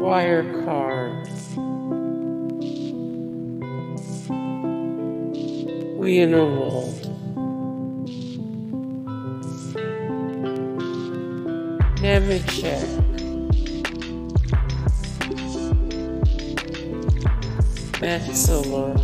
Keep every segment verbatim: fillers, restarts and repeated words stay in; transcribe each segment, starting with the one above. Wirecard, Wienerwald, Nevercheck, Metzler,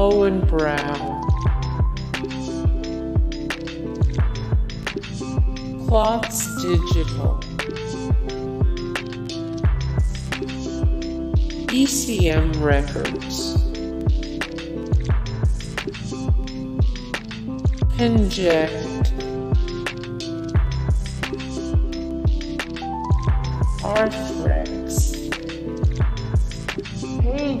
Löwenbräu, Klotz Digital, E C M Records, Conject, Arthrex. Hey